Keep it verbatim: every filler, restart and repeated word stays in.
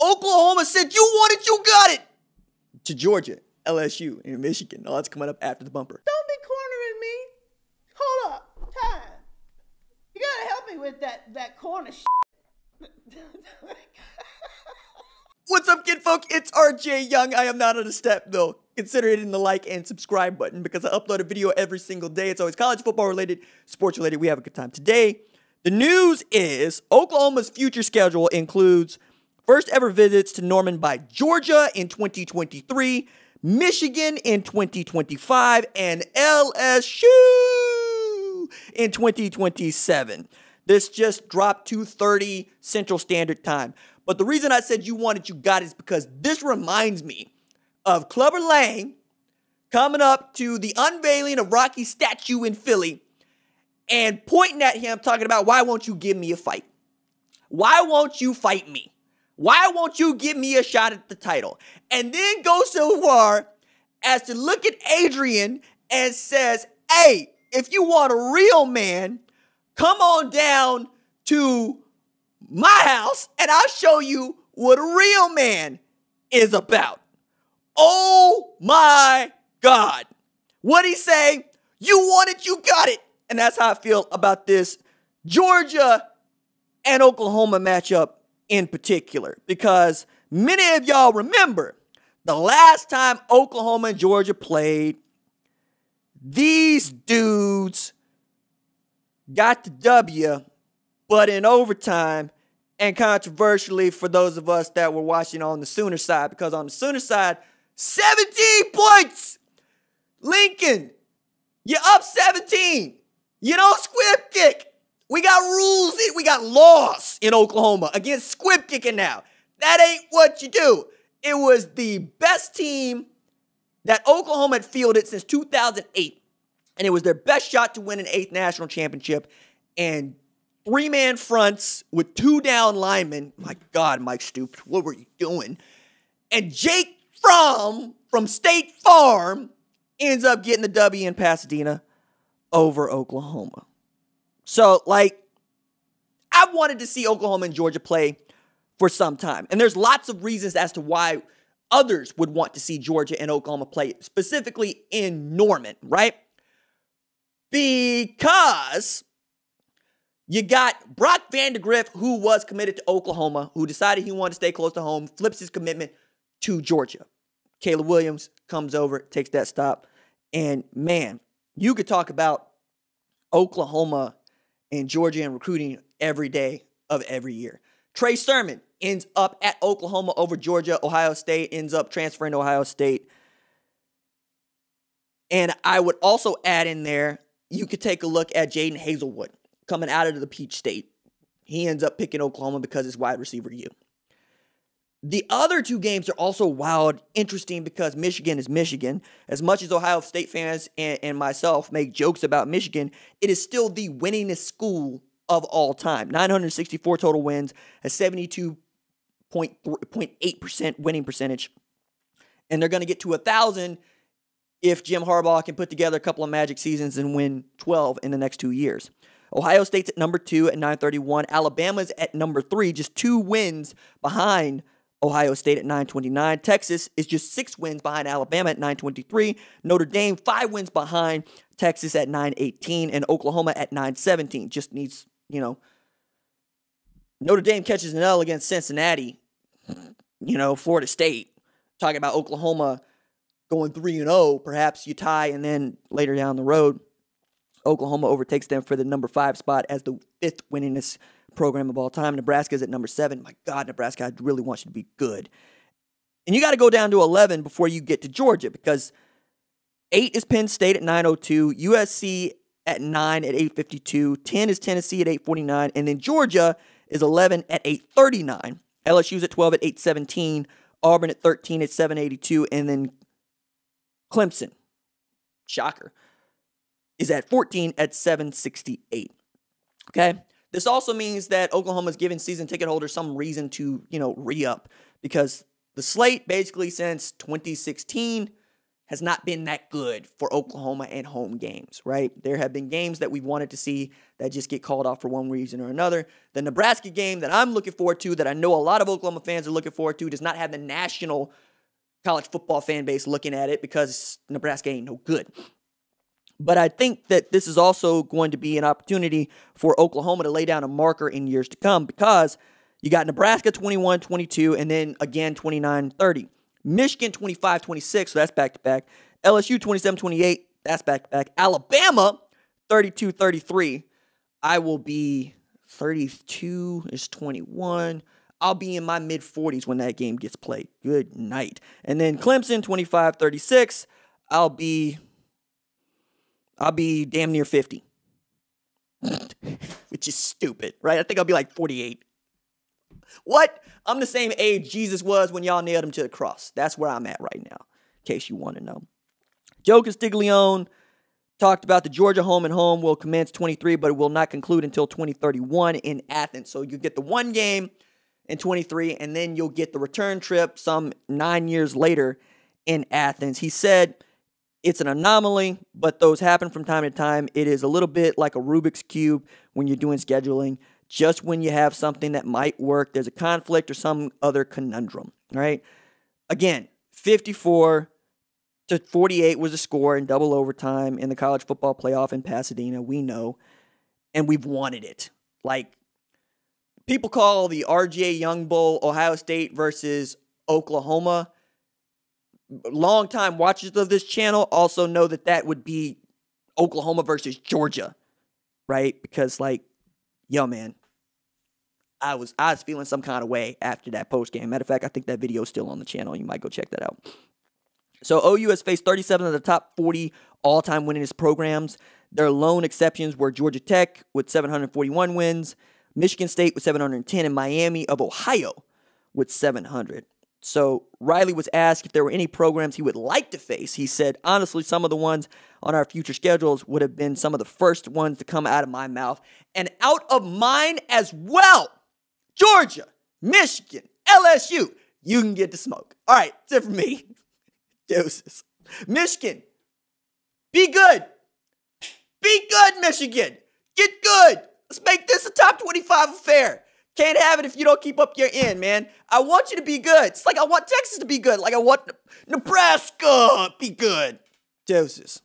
Oklahoma said, you want it, you got it, to Georgia, L S U, and Michigan. All that's coming up after the bumper. Don't be cornering me. Hold up. Time. You got to help me with that, that corner shit. What's up, kid folk? It's R J Young. I am not on a step, though. Consider hitting the like and subscribe button because I upload a video every single day. It's always college football related, sports related. We have a good time today. The news is Oklahoma's future schedule includes first ever visits to Norman by Georgia in twenty twenty-three, Michigan in twenty twenty-five, and L S U in twenty twenty-seven. This just dropped to two thirty Central Standard Time. But the reason I said you want it, you got it is because this reminds me of Clubber Lang coming up to the unveiling of Rocky's statue in Philly and pointing at him, talking about, why won't you give me a fight? Why won't you fight me? Why won't you give me a shot at the title? And then go so far as to look at Adrian and says, hey, if you want a real man, come on down to my house and I'll show you what a real man is about. Oh my God. What'd he say? You want it, you got it. And that's how I feel about this Georgia and Oklahoma matchup in particular, because many of y'all remember the last time Oklahoma and Georgia played, these dudes got the W, but in overtime, and controversially for those of us that were watching on the Sooner side, because on the Sooner side, seventeen points! Lincoln, you're up seventeen. You don't squib kick. We got rules. We got laws in Oklahoma against squib kicking now. That ain't what you do. It was the best team that Oklahoma had fielded since two thousand eight. And it was their best shot to win an eighth national championship. And three-man fronts with two down linemen. My God, Mike Stoops, what were you doing? And Jake Fromm from State Farm ends up getting the W in Pasadena over Oklahoma. So, like, I wanted to see Oklahoma and Georgia play for some time. And there's lots of reasons as to why others would want to see Georgia and Oklahoma play, specifically in Norman, right? Because you got Brock Vandergrift, who was committed to Oklahoma, who decided he wanted to stay close to home, flips his commitment to Georgia. Caleb Williams comes over, takes that stop. And, man, you could talk about Oklahoma and Georgia and recruiting every day of every year. Trey Sermon ends up at Oklahoma over Georgia. Ohio State ends up transferring to Ohio State. And I would also add in there, you could take a look at Jaden Hazelwood coming out of the Peach State. He ends up picking Oklahoma because it's wide receiver U. The other two games are also wild, interesting, because Michigan is Michigan. As much as Ohio State fans and, and myself make jokes about Michigan, it is still the winningest school of all time. nine hundred sixty-four total wins, a seventy-two point eight percent winning percentage. And they're going to get to one thousand if Jim Harbaugh can put together a couple of magic seasons and win twelve in the next two years. Ohio State's at number two at nine thirty-one. Alabama's at number three, just two wins behind Ohio State at nine twenty-nine. Texas is just six wins behind Alabama at nine twenty-three. Notre Dame, five wins behind Texas at nine eighteen. And Oklahoma at nine seventeen. Just needs, you know, Notre Dame catches an L against Cincinnati, you know, Florida State. Talking about Oklahoma going three and oh. Perhaps you tie, and then later down the road, Oklahoma overtakes them for the number five spot as the fifth winningest program of all time. Nebraska's at number seven. My God, Nebraska, I really want you to be good. And you got to go down to eleven before you get to Georgia, because eight is Penn State at nine oh two, U S C at nine at eight fifty-two, ten is Tennessee at eight forty-nine, and then Georgia is eleven at eight thirty-nine. L S U's at twelve at eight seventeen, Auburn at thirteen at seven eighty-two, and then Clemson, shocker, is at fourteen at seven sixty-eight. Okay? This also means that Oklahoma's giving season ticket holders some reason to, you know, re-up, because the slate basically since twenty sixteen has not been that good for Oklahoma at home games, right? There have been games that we wanted to see that just get called off for one reason or another. The Nebraska game that I'm looking forward to, that I know a lot of Oklahoma fans are looking forward to, does not have the national college football fan base looking at it because Nebraska ain't no good. But I think that this is also going to be an opportunity for Oklahoma to lay down a marker in years to come, because you got Nebraska twenty-one twenty-two and then again twenty-nine thirty. Michigan twenty-five twenty-six, so that's back-to-back. L S U twenty-seven twenty-eight, that's back-to-back. Alabama thirty-two thirty-three. I will be thirty-two, it's twenty-one. I'll be in my mid-forties when that game gets played. Good night. And then Clemson twenty-five thirty-six. I'll be, I'll be damn near fifty, which is stupid, right? I think I'll be like forty-eight. What? I'm the same age Jesus was when y'all nailed him to the cross. That's where I'm at right now, in case you want to know. Joe Castiglione talked about the Georgia home and home will commence twenty-three, but it will not conclude until twenty thirty-one in Athens. So you get the one game in twenty-three, and then you'll get the return trip some nine years later in Athens. He said, it's an anomaly, but those happen from time to time. It is a little bit like a Rubik's Cube when you're doing scheduling. Just when you have something that might work, there's a conflict or some other conundrum, right? Again, fifty-four to forty-eight was the score in double overtime in the college football playoff in Pasadena. We know, and we've wanted it. Like, people call the R J Young Bowl Ohio State versus Oklahoma. Longtime watchers of this channel also know that that would be Oklahoma versus Georgia, right? Because, like, yo, man, I was I was feeling some kind of way after that post game. Matter of fact, I think that video is still on the channel. You might go check that out. So O U has faced thirty-seven of the top forty all-time winningest programs. Their lone exceptions were Georgia Tech with seven hundred forty-one wins, Michigan State with seven hundred ten, and Miami of Ohio with seven hundred. So Riley was asked if there were any programs he would like to face. He said, honestly, some of the ones on our future schedules would have been some of the first ones to come out of my mouth and out of mine as well. Georgia, Michigan, L S U, you can get the smoke. All right, that's it for me. Deuces. Michigan, be good. Be good, Michigan. Get good. Let's make this a top twenty-five affair. Can't have it if you don't keep up your end, man. I want you to be good. It's like I want Texas to be good. Like I want Nebraska to be good. Deuces.